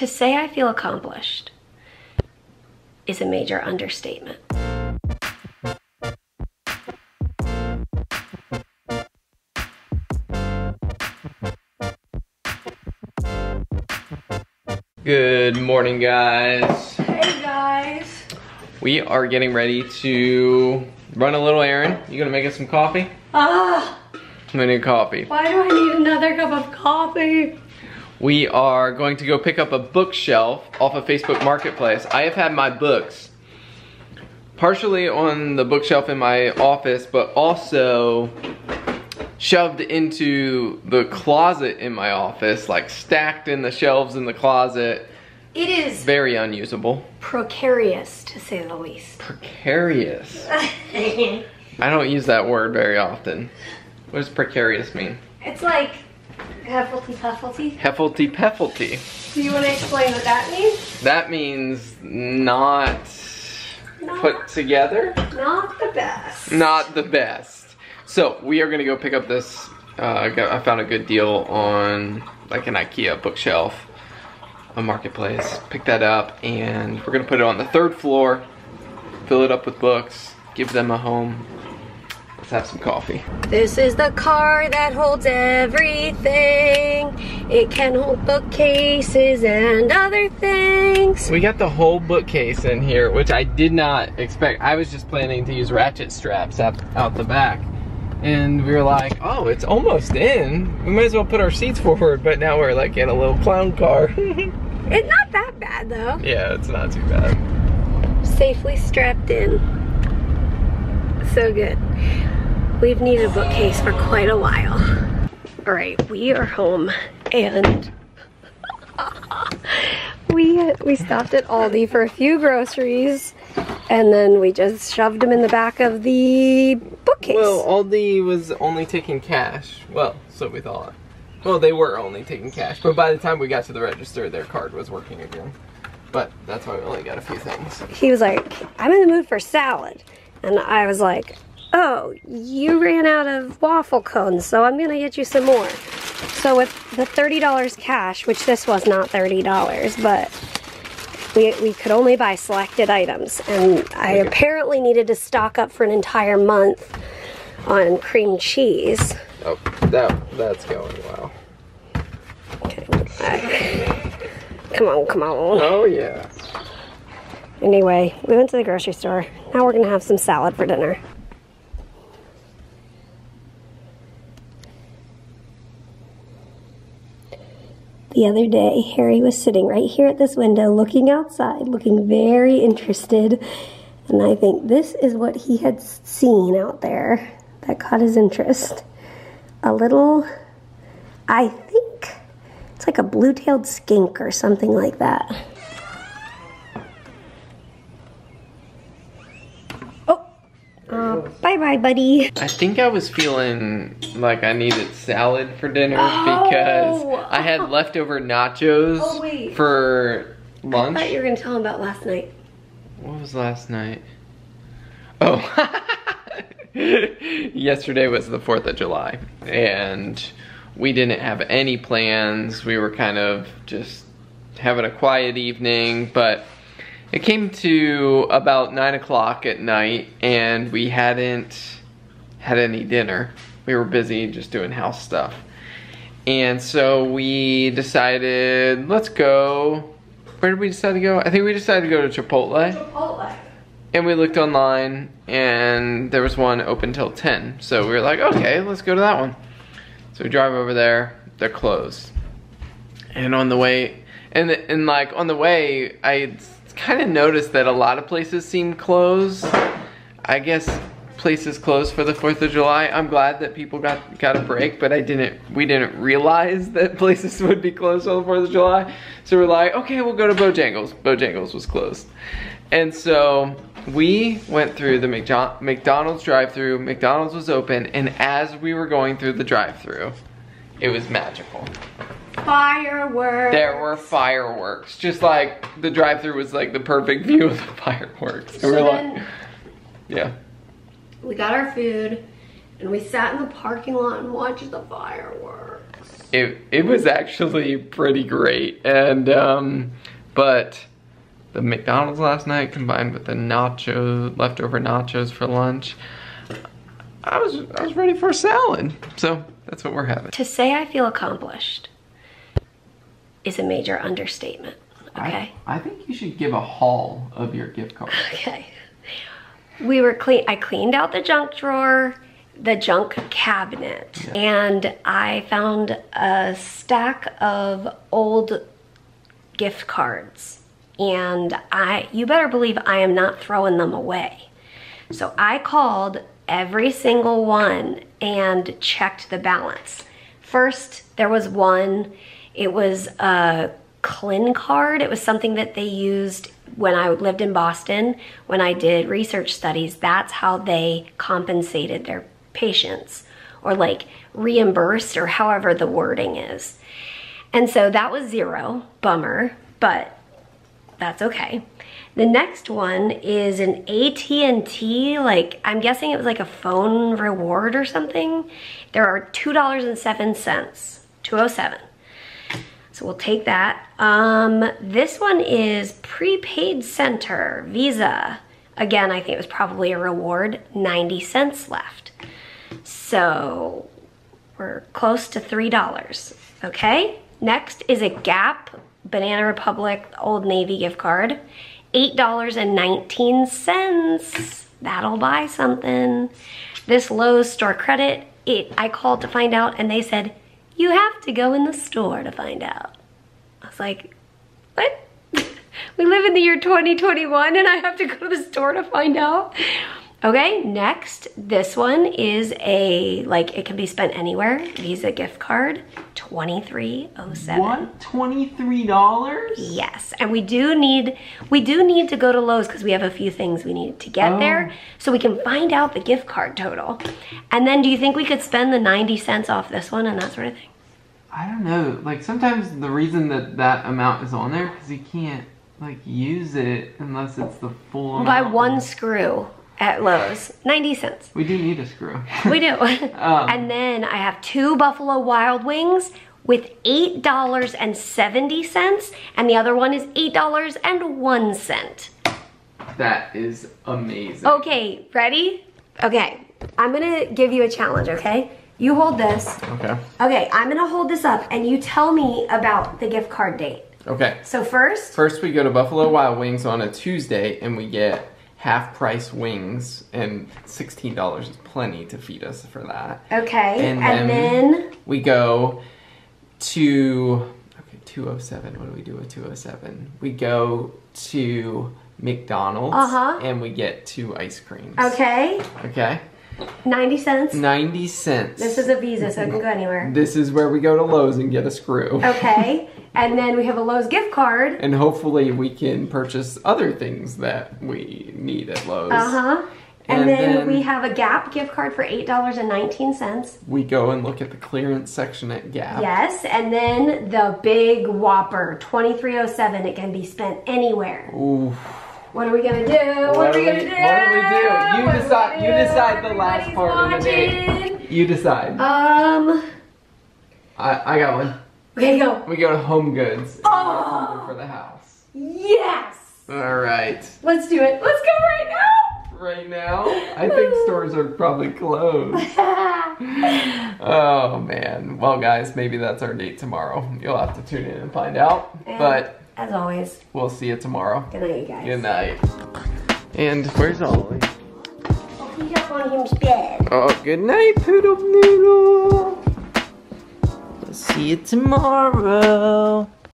To say I feel accomplished is a major understatement. Good morning, guys. Hey, guys. We are getting ready to run a little errand. You gonna make us some coffee? I need coffee. Why do I need another cup of coffee? We are going to go pick up a bookshelf off of Facebook Marketplace. I have had my books partially on the bookshelf in my office, but also shoved into the closet in my office, like stacked in the shelves in the closet. It is very unusable. Precarious, to say the least. Precarious. I don't use that word very often. What does precarious mean? It's like Hefflety Pefflety? Hefflety Pefflety. Do you want to explain what that means? That means not put together? Not the best. Not the best. So, we are going to go pick up this, I found a good deal on like an IKEA bookshelf, a marketplace. Pick that up and we're going to put it on the third floor, fill it up with books, give them a home. Have some coffee. This is the car that holds everything. It can hold bookcases and other things. We got the whole bookcase in here, which I did not expect. I was just planning to use ratchet straps out the back. And we were like, oh, it's almost in. We might as well put our seats forward, but now we're like in a little clown car. It's not that bad though. Yeah, it's not too bad. Safely strapped in. So good. We've needed a bookcase for quite a while. All right, we are home and we stopped at Aldi for a few groceries and then we just shoved them in the back of the bookcase. Well, Aldi was only taking cash. Well, so we thought. Well, they were only taking cash, but by the time we got to the register, their card was working again. But that's why we only got a few things. He was like, I'm in the mood for salad. And I was like, oh, you ran out of waffle cones, so I'm gonna get you some more. So with the $30 cash, which this was not $30, but we could only buy selected items, and I apparently needed to stock up for an entire month on cream cheese. Oh, that's going well. Okay, come on, come on. Oh yeah. Anyway, we went to the grocery store. Now we're gonna have some salad for dinner. The other day, Harry was sitting right here at this window looking outside, looking very interested. And I think this is what he had seen out there that caught his interest. A little, I think, it's like a blue-tailed skink or something like that. Oh, bye-bye, buddy. I think I was feeling like I needed salad for dinner because I had leftover nachos for lunch. I thought you were gonna tell him about last night. What was last night? Oh, yesterday was the 4th of July and we didn't have any plans. We were kind of just having a quiet evening, but it came to about 9 o'clock at night and we hadn't had any dinner. We were busy just doing house stuff. And so we decided, let's go. Where did we decide to go? I think we decided to go to Chipotle. Chipotle. And we looked online and there was one open till 10. So we were like, okay, let's go to that one. So we drive over there, they're closed. And on the way, and like on the way, I kind of noticed that a lot of places seemed closed. I guess places closed for the 4th of July. I'm glad that people got a break, but we didn't realize that places would be closed on the 4th of July. So we're like, okay, we'll go to Bojangles. Bojangles was closed. And so we went through the McDonald's drive-thru. McDonald's was open, and as we were going through the drive-thru, it was magical. Fireworks. There were fireworks. Just like the drive-thru was like the perfect view of the fireworks. And we're like, yeah. We got our food, and we sat in the parking lot and watched the fireworks. it was actually pretty great. And but the McDonald's last night combined with the leftover nachos for lunch, I was ready for a salad. So that's what we're having. To say I feel accomplished is a major understatement. Okay. I think you should give a haul of your gift card. Okay. I cleaned out the junk drawer, the junk cabinet, yeah. And I found a stack of old gift cards. And you better believe I am not throwing them away. So I called every single one and checked the balance. First, there was one, it was a ClinCard. It was something that they used when I lived in Boston, when I did research studies. That's how they compensated their patients, or like reimbursed, or however the wording is. And so that was zero, bummer, but that's okay. The next one is an AT&T, like, I'm guessing it was like a phone reward or something. There are $2.07. So we'll take that. This one is prepaid center, Visa. Again, I think it was probably a reward, 90 cents left. So we're close to $3, okay? Next is a Gap, Banana Republic, Old Navy gift card. $8.19, that'll buy something. This Lowe's store credit, I called to find out and they said, you have to go in the store to find out. I was like, what? We live in the year 2021 and I have to go to the store to find out? Okay, next, this one is a, like, it can be spent anywhere, Visa gift card, $23.07. What, $23? Yes, and we do need to go to Lowe's because we have a few things we need to get there, so we can find out the gift card total. And then do you think we could spend the 90 cents off this one and that sort of thing? I don't know, like, sometimes the reason that amount is on there because you can't, like, use it unless it's the full amount. Buy one screw. At Lowe's, 90 cents. We do need a screw. We do. And then I have two Buffalo Wild Wings with $8.70, and the other one is $8.01. That is amazing. Okay, ready? Okay, I'm gonna give you a challenge, okay? You hold this. Okay. Okay, I'm gonna hold this up, and you tell me about the gift card date. Okay. So first we go to Buffalo Wild Wings on a Tuesday, and we get half-price wings, and $16 is plenty to feed us for that. Okay, and then we go to, okay, 207. What do we do with 207? We go to McDonald's, and we get two ice creams. Okay. Okay. 90 cents. 90 cents. This is a Visa, so it can go anywhere. This is where we go to Lowe's and get a screw. Okay. And then we have a Lowe's gift card. And hopefully we can purchase other things that we need at Lowe's. Uh-huh. And then we have a Gap gift card for $8.19. We go and look at the clearance section at Gap. Yes, and then the big Whopper, $23.07. It can be spent anywhere. Ooh. What are we gonna do? What do we do? You decide the last part of the day. You decide. I got one. Okay, go. We go to Home Goods for the house. Yes! Alright. Let's do it. Let's go right now! Right now? I think stores are probably closed. Oh, man. Well, guys, maybe that's our date tomorrow. You'll have to tune in and find out. And but as always, we'll see you tomorrow. Good night, you guys. Good night. And where's Ollie? Oh, he's up on his bed. Oh, good night, Poodle Noodle. See you tomorrow.